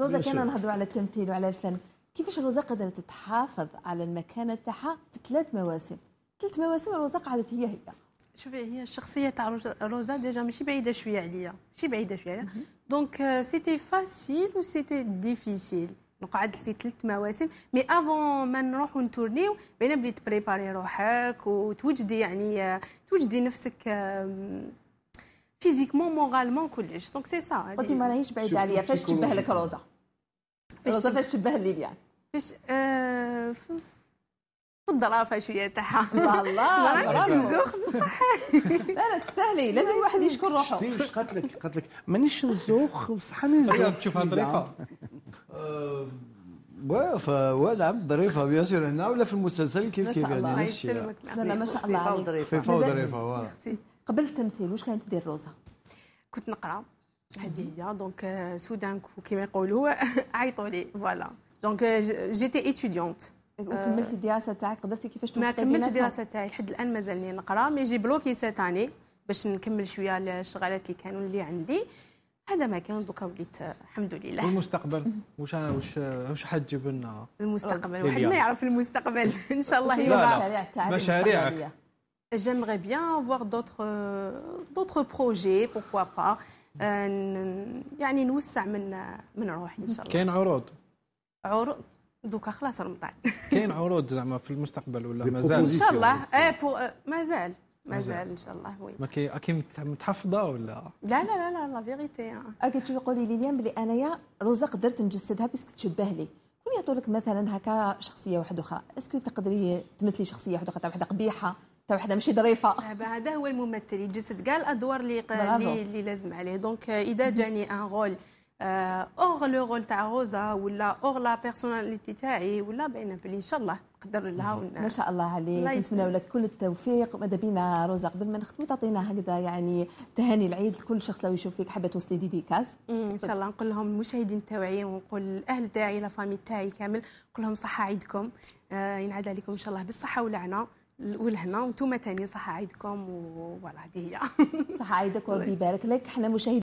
روزا كنا نهضروا على التمثيل وعلى الفن، كيفاش روزا قدرت تحافظ على المكانه تاعها في ثلاث مواسم روزا قعدت هي هي. شوفي هي الشخصيه تاع روزا ديجا ماشي بعيده شويه عليا، دونك سيتي فاسيل و سيتي ديفيسيل. قعدت في 3 مواسم، مي افون ما نروحو نتورنيو بينا بلي تبريباري روحك وتوجدي يعني توجدي نفسك فيزيكمون مورالمون كلش، دونك سي سا. قلتي ما راهيش بعيده عليا، فاش تشبه لك روزا؟ روزا فاش تشبه ليليان؟ فاش في الظرافه شويه تاعها. والله ماراش مزوخ بصح. لا تستاهلي، لازم الواحد يشكر روحه. قالت لك مانيش نزوخ بصح راني نزوخ. تشوفها ظريفه. نعم ظريفه بيان سور هنا ولا في المسلسل كيف كيف يعني نفس الشيء. لا ما شاء الله عليك. في فوضى ظريفه. قبل التمثيل واش كانت دير روزا؟ كنت نقرا هذه هي، دونك سودان كيما يقولوا عيطوا لي فوالا، دونك جيتي ايتيديونت. وكملتي الدراسه تاعك؟ قدرتي كيفاش توصلي؟ ما كملتش الدراسه تاعي لحد الان، مازالني نقرا، مي جي بلوكي سيت اني باش نكمل شويه الشغالات اللي كانوا عندي. هذا ما كان، دوكا وليت الحمد لله. والمستقبل واش حتجيب لنا المستقبل؟ واحد ما يعرف المستقبل. ان شاء الله يبقى مشاريعك. J'aimerais bien voir d'autres projets, pourquoi pas. يعني نوسع من روحي ان شاء الله. كاين عروض دوكا خلاص رمضان. كاين عروض زعما في المستقبل ولا مازال؟ ان شاء الله مازال ان شاء الله. وي راكي متحفظه ولا؟ لا لا فيغيتي. راكي تقولي ليليان بلي انايا روزا قدرت نجسدها باسكو تشبه لي. كون يعطوا لك مثلا هكا شخصيه واحده اخرى، اسكو تقدري تمثلي شخصيه واحده اخرى، واحده قبيحه تاع وحده ماشي ظريفه؟ هذا هو الممثل يجسد كاع الادوار اللي لازم عليه، دونك اذا جاني ان رول اور لو رول تاع روزا ولا اور لا بيرسوناليتي تاعي ولا بان بلي ان شاء الله نقدر لها. ما شاء الله عليك، نتمنى لك كل التوفيق. ماذا بينا روزا قبل ما نختموا تعطينا هكذا يعني تهاني العيد لكل شخص لو يشوف فيك حابه توصلي ديديكاس؟ ان شاء الله نقول لهم المشاهدين تاعي ونقول الاهل تاعي لا فامي تاعي كامل، نقول لهم صحه عيدكم، ينعاد عليكم ان شاء الله بالصحه والعناء ولهنا، وانتم تاني صحة عيدكم. وفوالا هذه هي. صحة عيدك وربي يبارك لك. حنا مشاهدين